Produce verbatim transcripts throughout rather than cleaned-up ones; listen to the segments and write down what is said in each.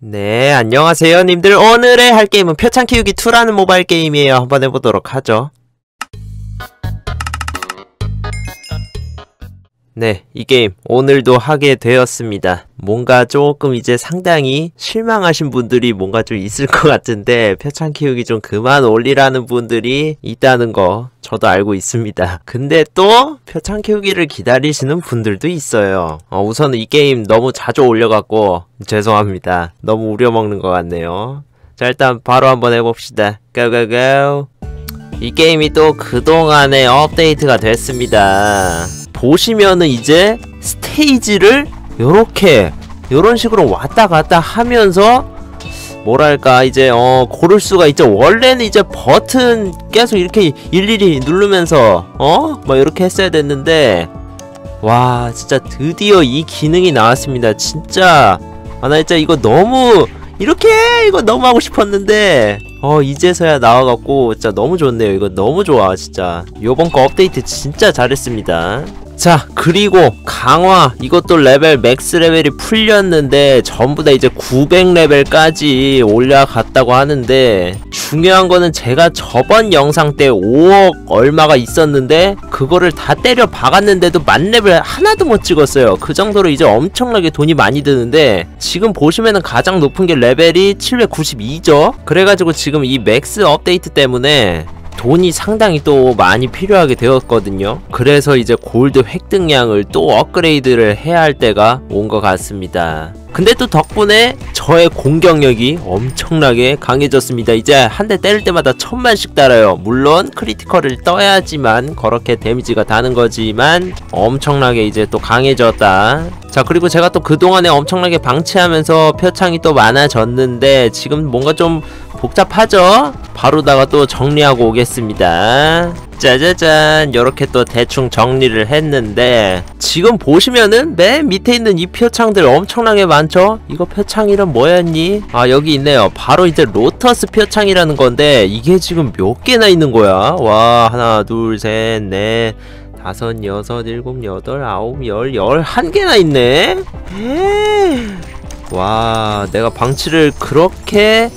네, 안녕하세요 님들. 오늘의 할 게임은 표창키우기 투라는 모바일 게임이에요. 한번 해보도록 하죠. 네, 이 게임 오늘도 하게 되었습니다. 뭔가 조금 이제 상당히 실망하신 분들이 뭔가 좀 있을 것 같은데 표창 키우기 좀 그만 올리라는 분들이 있다는 거 저도 알고 있습니다. 근데 또 표창 키우기를 기다리시는 분들도 있어요. 어, 우선은 이 게임 너무 자주 올려갖고 죄송합니다. 너무 우려먹는 것 같네요. 자, 일단 바로 한번 해봅시다. 고고고. 이 게임이 또 그동안에 업데이트가 됐습니다. 보시면은 이제 스테이지를 요렇게 요런 식으로 왔다 갔다 하면서 뭐랄까 이제 어 고를 수가 있죠. 원래는 이제 버튼 계속 이렇게 일일이 누르면서 어? 뭐 요렇게 했어야 됐는데, 와 진짜 드디어 이 기능이 나왔습니다. 진짜 아 나 진짜 이거 너무 이렇게 이거 너무 하고 싶었는데 어 이제서야 나와갖고 진짜 너무 좋네요. 이거 너무 좋아. 진짜 요번 거 업데이트 진짜 잘했습니다. 자, 그리고 강화 이것도 레벨 맥스 레벨이 풀렸는데 전부 다 이제 구백 레벨까지 올라갔다고 하는데, 중요한 거는 제가 저번 영상 때 오억 얼마가 있었는데 그거를 다 때려 박았는데도 만 레벨 하나도 못 찍었어요. 그 정도로 이제 엄청나게 돈이 많이 드는데, 지금 보시면은 가장 높은 게 레벨이 칠백구십이죠 그래가지고 지금 이 맥스 업데이트 때문에 돈이 상당히 또 많이 필요하게 되었거든요. 그래서 이제 골드 획득량을 또 업그레이드를 해야 할 때가 온 것 같습니다. 근데 또 덕분에 저의 공격력이 엄청나게 강해졌습니다. 이제 한 대 때릴 때마다 천만씩 달아요. 물론 크리티컬을 떠야지만 그렇게 데미지가 다는 거지만 엄청나게 이제 또 강해졌다. 자, 그리고 제가 또 그동안에 엄청나게 방치하면서 표창이 또 많아졌는데 지금 뭔가 좀 복잡하죠? 바로다가 또 정리하고 오겠습니다. 짜자잔, 요렇게 또 대충 정리를 했는데 지금 보시면은 맨 밑에 있는 이 표창들 엄청나게 많죠? 이거 표창 이름 뭐였니? 아, 여기 있네요. 바로 이제 로터스 표창이라는 건데 이게 지금 몇 개나 있는 거야? 와, 하나 둘 셋 넷 다섯 여섯 일곱 여덟 아홉 열 열한 개나 있네? 에이. 와, 내가 방치를 그렇게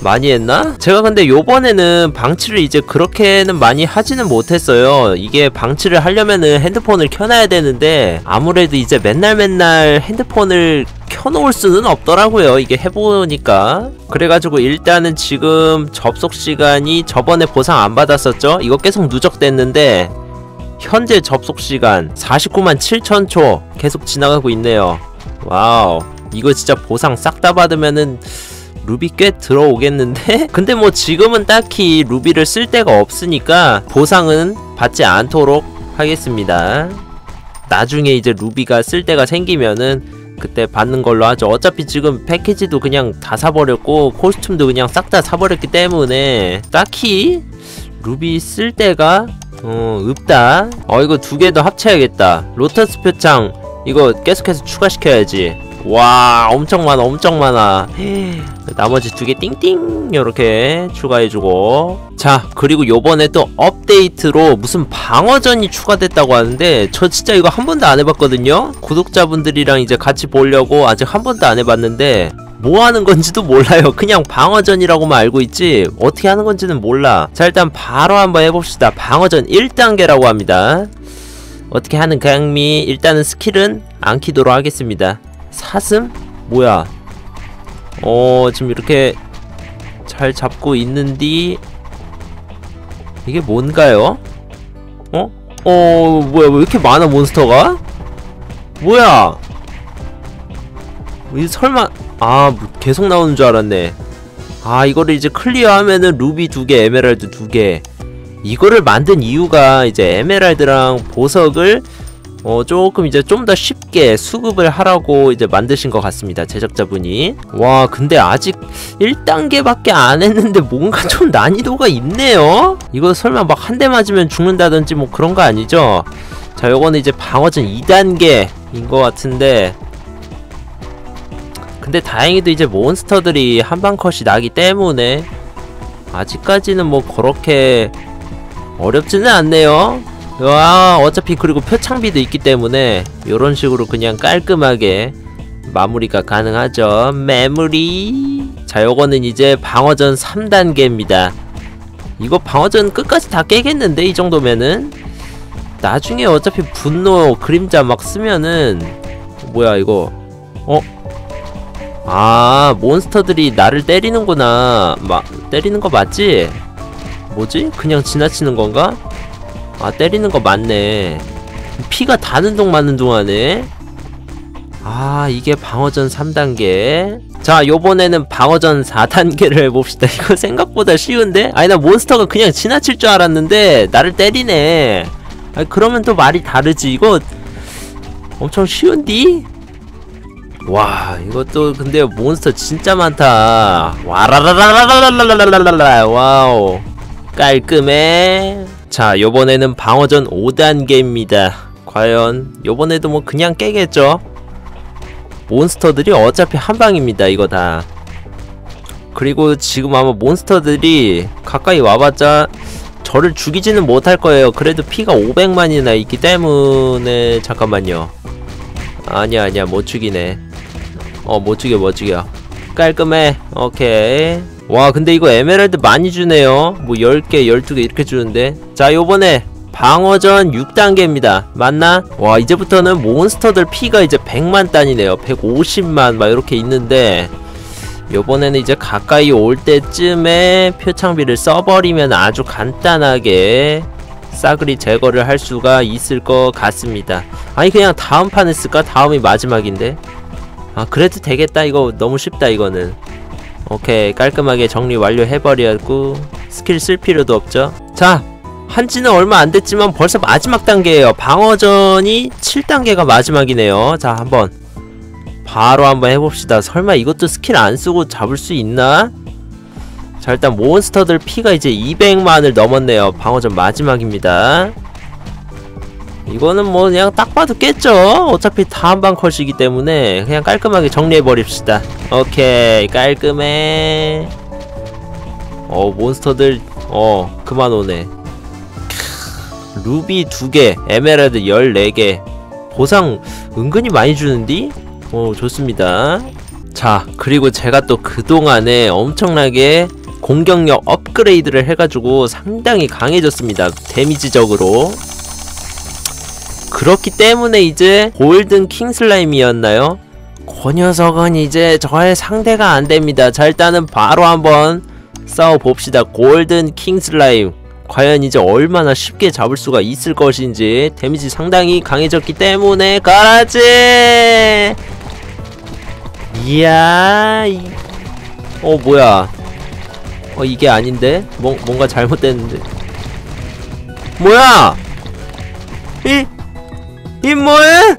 많이 했나? 제가 근데 요번에는 방치를 이제 그렇게는 많이 하지는 못했어요. 이게 방치를 하려면은 핸드폰을 켜놔야 되는데 아무래도 이제 맨날 맨날 핸드폰을 켜놓을 수는 없더라고요. 이게 해보니까. 그래가지고 일단은 지금 접속시간이 저번에 보상 안 받았었죠? 이거 계속 누적됐는데 현재 접속시간 사십구만 칠천 초 계속 지나가고 있네요. 와우, 이거 진짜 보상 싹 다 받으면은 루비 꽤 들어오겠는데? 근데 뭐 지금은 딱히 루비를 쓸 데가 없으니까 보상은 받지 않도록 하겠습니다. 나중에 이제 루비가 쓸 데가 생기면은 그때 받는 걸로 하죠. 어차피 지금 패키지도 그냥 다 사버렸고 코스튬도 그냥 싹 다 사버렸기 때문에 딱히 루비 쓸 데가 어, 없다. 어, 이거 두 개 더 합쳐야겠다. 로터스 표창 이거 계속해서 추가시켜야지. 와, 엄청 많아 엄청 많아. 나머지 두 개 띵띵 요렇게 추가해주고. 자, 그리고 요번에 또 업데이트로 무슨 방어전이 추가됐다고 하는데 저 진짜 이거 한 번도 안 해봤거든요. 구독자분들이랑 이제 같이 보려고 아직 한 번도 안 해봤는데 뭐 하는 건지도 몰라요. 그냥 방어전이라고만 알고 있지 어떻게 하는 건지는 몰라. 자, 일단 바로 한번 해봅시다. 방어전 일 단계라고 합니다. 어떻게 하는 강미. 일단은 스킬은 안 키도록 하겠습니다. 사슴? 뭐야? 어, 지금 이렇게 잘 잡고 있는디 이게 뭔가요? 어? 어, 뭐야, 왜 이렇게 많아 몬스터가? 뭐야? 이 설마, 아, 계속 나오는 줄 알았네. 아, 이거를 이제 클리어하면은 루비 두 개, 에메랄드 두 개. 이거를 만든 이유가 이제 에메랄드랑 보석을 어 조금 이제 좀 더 쉽게 수급을 하라고 이제 만드신 것 같습니다, 제작자분이. 와, 근데 아직 일 단계밖에 안 했는데 뭔가 좀 난이도가 있네요. 이거 설마 막 한 대 맞으면 죽는다든지 뭐 그런 거 아니죠? 자, 요거는 이제 방어전 이 단계인 것 같은데, 근데 다행히도 이제 몬스터들이 한방 컷이 나기 때문에 아직까지는 뭐 그렇게 어렵지는 않네요. 와, 어차피 그리고 표창비도 있기 때문에 요런 식으로 그냥 깔끔하게 마무리가 가능하죠. 메모리. 자, 요거는 이제 방어전 삼 단계입니다 이거 방어전 끝까지 다 깨겠는데, 이 정도면은. 나중에 어차피 분노 그림자 막 쓰면은 뭐야 이거. 어? 아, 몬스터들이 나를 때리는구나. 막 때리는 거 맞지? 뭐지? 그냥 지나치는 건가? 아, 때리는 거 맞네. 피가 다는 동 마는 동안에. 아, 이게 방어전 삼 단계. 자, 요번에는 방어전 사 단계를 해봅시다. 이거 생각보다 쉬운데? 아니, 나 몬스터가 그냥 지나칠 줄 알았는데 나를 때리네. 아, 그러면 또 말이 다르지. 이거 엄청 쉬운디? 와, 이것도 근데 몬스터 진짜 많다. 와라라라라라라라라라라라. 와우, 깔끔해. 자, 요번에는 방어전 오 단계입니다 과연 요번에도 뭐 그냥 깨겠죠? 몬스터들이 어차피 한방입니다 이거 다. 그리고 지금 아마 몬스터들이 가까이 와봤자 저를 죽이지는 못할 거예요. 그래도 피가 오백만이나 있기 때문에. 잠깐만요. 아니야 아니야, 못 죽이네. 어, 못 죽여 못 죽여. 깔끔해. 오케이. 와, 근데 이거 에메랄드 많이 주네요. 뭐 열 개 열두 개 이렇게 주는데. 자, 요번에 방어전 육 단계입니다 맞나? 와, 이제부터는 몬스터들 피가 이제 백만 단이네요. 백오십만 막 이렇게 있는데, 요번에는 이제 가까이 올 때쯤에 표창비를 써버리면 아주 간단하게 싸그리 제거를 할 수가 있을 것 같습니다. 아니, 그냥 다음 판을 쓸까? 다음이 마지막인데. 아, 그래도 되겠다. 이거 너무 쉽다 이거는. 오케이, 깔끔하게 정리 완료해버렸고 스킬 쓸 필요도 없죠. 자, 한지는 얼마 안됐지만 벌써 마지막 단계예요. 방어전이 칠 단계가 마지막이네요. 자, 한번 바로 한번 해봅시다. 설마 이것도 스킬 안쓰고 잡을 수 있나? 자, 일단 몬스터들 피가 이제 이백만을 넘었네요. 방어전 마지막입니다. 이거는 뭐 그냥 딱 봐도 깼죠? 어차피 다 한방 컷이기 때문에 그냥 깔끔하게 정리해버립시다. 오케이, 깔끔해. 어, 몬스터들 어 그만 오네. 캬, 루비 두 개, 에메랄드 열네 개. 보상 은근히 많이 주는디? 어, 좋습니다. 자, 그리고 제가 또 그동안에 엄청나게 공격력 업그레이드를 해가지고 상당히 강해졌습니다. 데미지적으로. 그렇기 때문에 이제 골든 킹슬라임이었나요? 그 녀석은 이제 저의 상대가 안됩니다. 자, 일단은 바로 한번 싸워봅시다. 골든 킹슬라임 과연 이제 얼마나 쉽게 잡을 수가 있을 것인지. 데미지 상당히 강해졌기 때문에 가라지! 이야, 이... 어, 뭐야. 어, 이게 아닌데? 뭐, 뭔가 잘못됐는데. 뭐야! 이, 이 뭐해?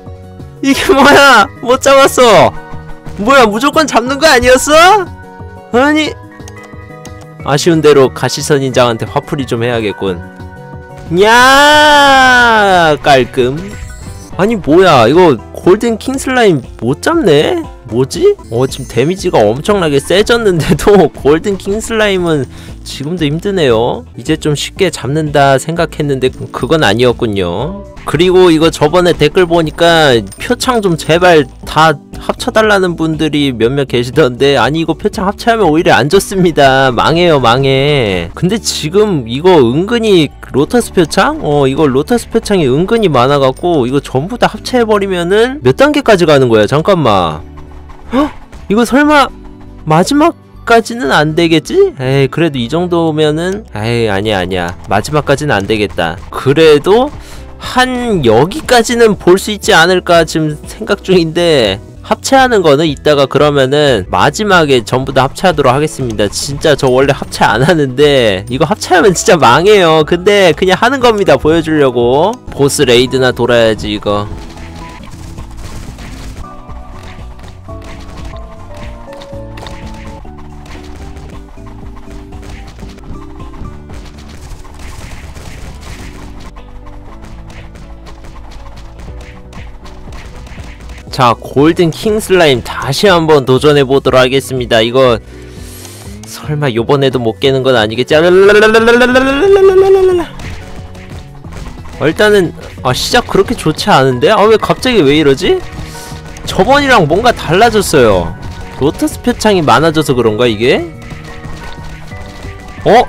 이게 뭐야? 못 잡았어. 뭐야, 무조건 잡는 거 아니었어? 아니, 아쉬운 대로 가시선인장한테 화풀이 좀 해야겠군. 야, 깔끔. 아니, 뭐야 이거 골든 킹슬라임 못 잡네? 뭐지? 어, 지금 데미지가 엄청나게 세졌는데도 골든 킹슬라임은 지금도 힘드네요. 이제 좀 쉽게 잡는다 생각했는데 그건 아니었군요. 그리고 이거 저번에 댓글 보니까 표창 좀 제발 다 합쳐달라는 분들이 몇몇 계시던데, 아니 이거 표창 합체하면 오히려 안 좋습니다. 망해요 망해. 근데 지금 이거 은근히 로터스 표창? 어, 이거 로터스 표창이 은근히 많아갖고 이거 전부 다 합체해버리면은 몇 단계까지 가는 거야? 잠깐만. 헉? 이거 설마 마지막까지는 안 되겠지? 에이, 그래도 이 정도면은 에이, 아니야 아니야. 마지막까지는 안 되겠다. 그래도 한 여기까지는 볼 수 있지 않을까 지금 생각 중인데, 합체하는 거는 이따가 그러면은 마지막에 전부 다 합체하도록 하겠습니다. 진짜 저 원래 합체 안 하는데 이거 합체하면 진짜 망해요. 근데 그냥 하는 겁니다, 보여주려고. 보스 레이드나 돌아야지 이거. 자, 골든 킹슬라임 다시 한번 도전해보도록 하겠습니다. 이거 설마 요번에도 못 깨는 건 아니겠지? 일단은 아, 시작 그렇게 좋지 않은데? 아, 왜 갑자기 왜 이러지? 저번이랑 뭔가 달라졌어요. 로터스 표창이 많아져서 그런가 이게? 어?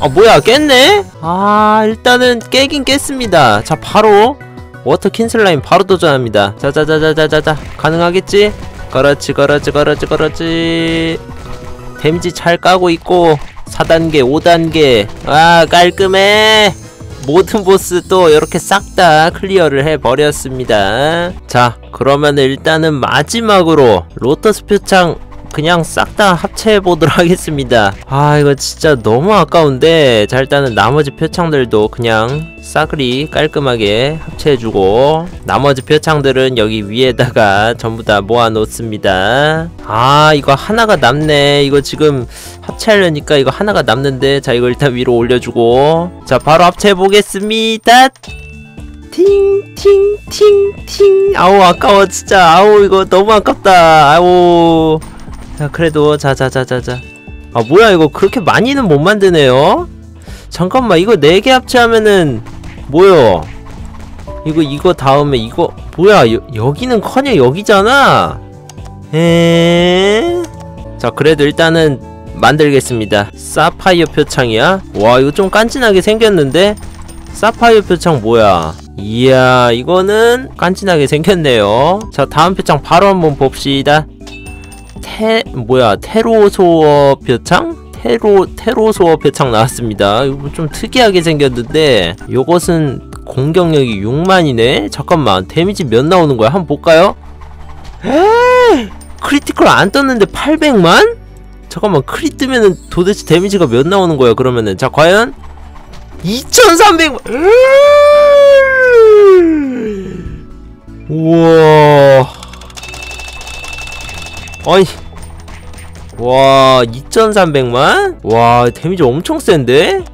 아 뭐야 깼네? 아 일단은 깨긴 깼습니다. 자 바로 워터 킨슬라임 바로 도전합니다. 자자자자자자자 가능하겠지? 그렇지 그렇지 그렇지 그렇지. 데미지 잘 까고 있고 사 단계 오 단계 아 깔끔해. 모든 보스도 이렇게 싹 다 클리어를 해버렸습니다. 자 그러면 일단은 마지막으로 로터스 표창 그냥 싹 다 합체해보도록 하겠습니다. 아 이거 진짜 너무 아까운데 자 일단은 나머지 표창들도 그냥 싸그리 깔끔하게 합체해주고 나머지 표창들은 여기 위에다가 전부 다 모아놓습니다. 아 이거 하나가 남네. 이거 지금 합체하려니까 이거 하나가 남는데 자 이거 일단 위로 올려주고 자 바로 합체해보겠습니다. 팅팅팅팅 아우 아까워 진짜. 아우 이거 너무 아깝다. 아우 자 그래도 자자자자자 아 뭐야 이거 그렇게 많이는 못 만드네요. 잠깐만 이거 네 개 합체하면은 뭐요 이거 이거 다음에 이거 뭐야 여, 여기는커녕 여기잖아. 에에 자 그래도 일단은 만들겠습니다. 사파이어 표창이야? 와 이거 좀 깐진하게 생겼는데? 사파이어 표창 뭐야? 이야 이거는 깐진하게 생겼네요. 자 다음 표창 바로 한번 봅시다. 테.. 뭐야 테로소어 표창? 테로.. 테로소어 표창 나왔습니다. 이거 좀 특이하게 생겼는데 요것은 공격력이 육만이네? 잠깐만 데미지 몇 나오는거야? 한번 볼까요? 에이 크리티컬 안 떴는데 팔백만? 잠깐만 크리 뜨면은 도대체 데미지가 몇 나오는거야 그러면은. 자 과연 이천삼백만 에이! 우와 아니 와 이천삼백만? 와 데미지 엄청 센데?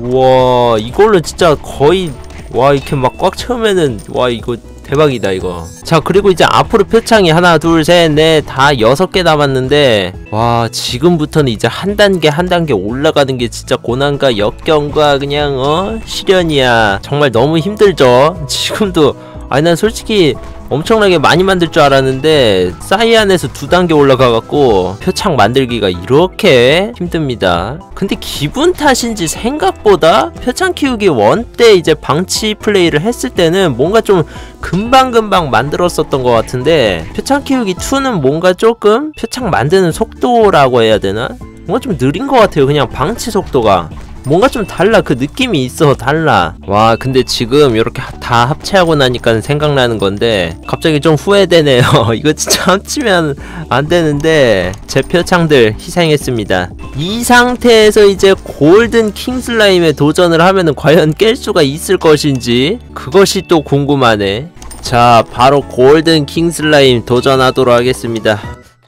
우와 이걸로 진짜 거의 와 이렇게 막 꽉 채우면은 와 이거 대박이다 이거. 자 그리고 이제 앞으로 표창이 하나 둘 셋 넷 다 여섯 개 남았는데 와 지금부터는 이제 한 단계 한 단계 올라가는 게 진짜 고난과 역경과 그냥 어? 시련이야. 정말 너무 힘들죠 지금도. 아니 난 솔직히 엄청나게 많이 만들 줄 알았는데 사이안에서 두 단계 올라가갖고 표창 만들기가 이렇게 힘듭니다. 근데 기분 탓인지 생각보다 표창 키우기 일 때 이제 방치 플레이를 했을 때는 뭔가 좀 금방금방 만들었었던 것 같은데 표창 키우기 이는 뭔가 조금 표창 만드는 속도라고 해야 되나? 뭔가 좀 느린 것 같아요. 그냥 방치 속도가 뭔가 좀 달라. 그 느낌이 있어 달라. 와 근데 지금 이렇게 다 합체하고 나니까 생각나는 건데 갑자기 좀 후회되네요. 이거 진짜 합치면 안 되는데 제 표창들 희생했습니다. 이 상태에서 이제 골든 킹슬라임에 도전을 하면은 과연 깰 수가 있을 것인지 그것이 또 궁금하네. 자 바로 골든 킹슬라임 도전하도록 하겠습니다.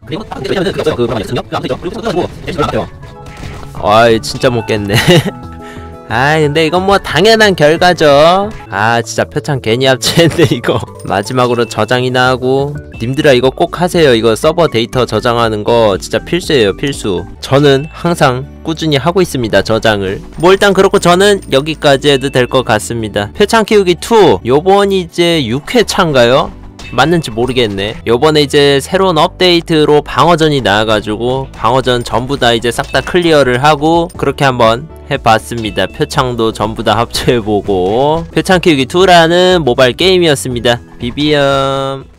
그리고 아이 진짜 못 깼네. 아 근데 이건 뭐 당연한 결과죠. 아 진짜 표창 괜히 합체했네 이거. 마지막으로 저장이나 하고 님들아 이거 꼭 하세요. 이거 서버 데이터 저장하는 거 진짜 필수예요 필수. 저는 항상 꾸준히 하고 있습니다 저장을. 뭐 일단 그렇고 저는 여기까지 해도 될 것 같습니다. 표창 키우기 이 요번이 이제 육 회차인가요? 맞는지 모르겠네. 요번에 이제 새로운 업데이트로 방어전이 나와가지고 방어전 전부 다 이제 싹 다 클리어를 하고 그렇게 한번 해봤습니다. 표창도 전부 다 합체해보고 표창키우기 이라는 모바일 게임이었습니다. 비비엄.